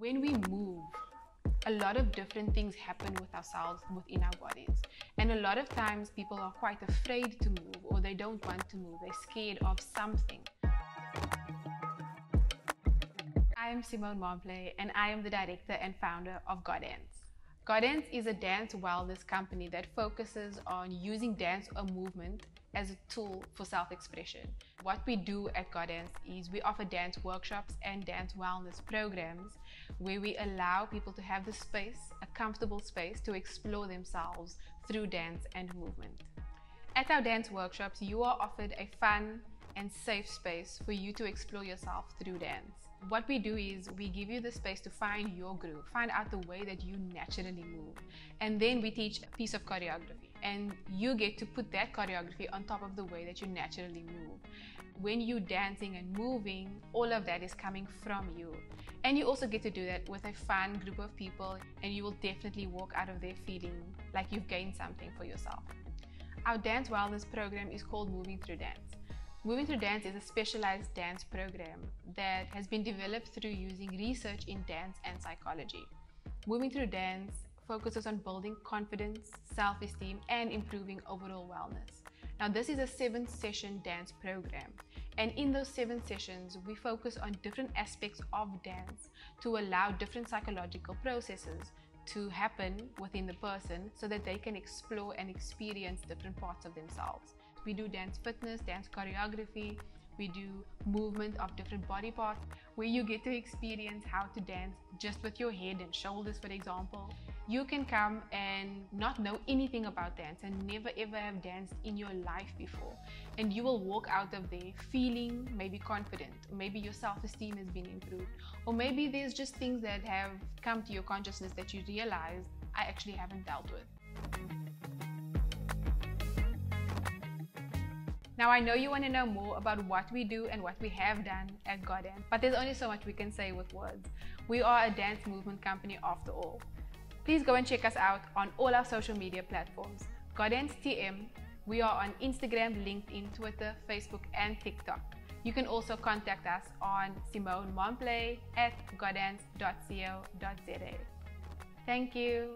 When we move, a lot of different things happen with ourselves within our bodies. And a lot of times people are quite afraid to move, or they don't want to move. They're scared of something. I am Simone Momplé, and I am the director and founder of GODANCE. GODANCE is a dance wellness company that focuses on using dance or movement as a tool for self-expression. What we do at GODANCE is we offer dance workshops and dance wellness programs where we allow people to have the space, a comfortable space, to explore themselves through dance and movement. At our dance workshops, you are offered a fun and safe space for you to explore yourself through dance. What we do is we give you the space to find your groove, find out the way that you naturally move, and then we teach a piece of choreography, and you get to put that choreography on top of the way that you naturally move. When you're dancing and moving, all of that is coming from you, and you also get to do that with a fun group of people, and you will definitely walk out of there feeling like you've gained something for yourself. Our dance wellness program is called Moving Through Dance. Moving Through Dance is a specialized dance program that has been developed through using research in dance and psychology. Moving Through Dance focuses on building confidence, self-esteem, and improving overall wellness. Now, this is a 7-session dance program, and in those 7 sessions, we focus on different aspects of dance to allow different psychological processes to happen within the person so that they can explore and experience different parts of themselves. We do dance fitness, dance choreography, we do movement of different body parts, where you get to experience how to dance just with your head and shoulders, for example. You can come and not know anything about dance and never ever have danced in your life before, and you will walk out of there feeling maybe confident, maybe your self-esteem has been improved, or maybe there's just things that have come to your consciousness that you realize I actually haven't dealt with. Now, I know you want to know more about what we do and what we have done at GODANCE, but there's only so much we can say with words. We are a dance movement company after all. Please go and check us out on all our social media platforms. GODANCE TM, we are on Instagram, LinkedIn, Twitter, Facebook, and TikTok. You can also contact us on Simone Momplé at godance.co.za. Thank you.